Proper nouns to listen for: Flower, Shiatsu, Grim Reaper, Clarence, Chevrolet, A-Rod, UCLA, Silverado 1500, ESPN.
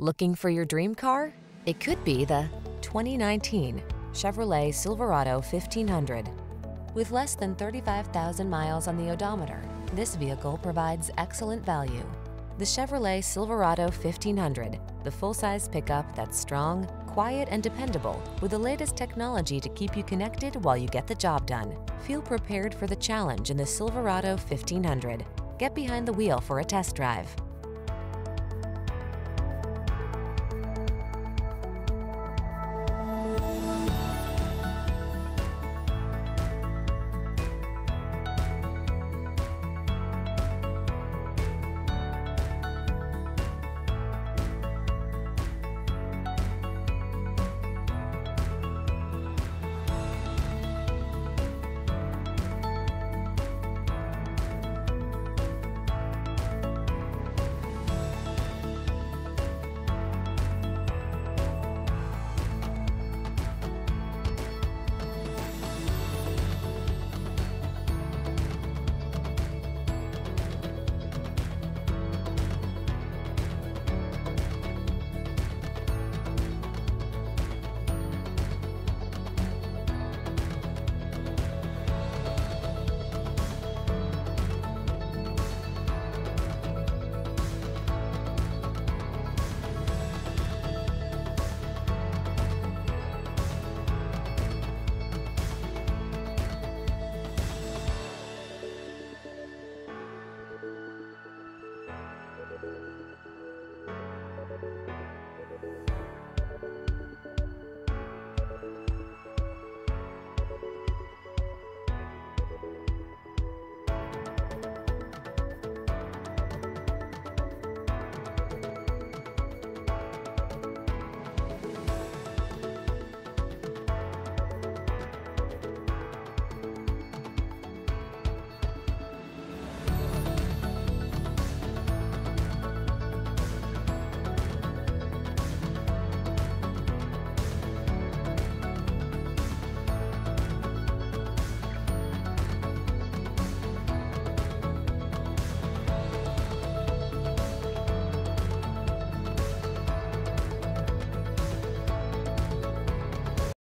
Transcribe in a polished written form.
Looking for your dream car? It could be the 2019 Chevrolet Silverado 1500. With less than 35,000 miles on the odometer, this vehicle provides excellent value. The Chevrolet Silverado 1500, the full-size pickup that's strong, quiet, and dependable, with the latest technology to keep you connected while you get the job done. Feel prepared for the challenge in the Silverado 1500. Get behind the wheel for a test drive.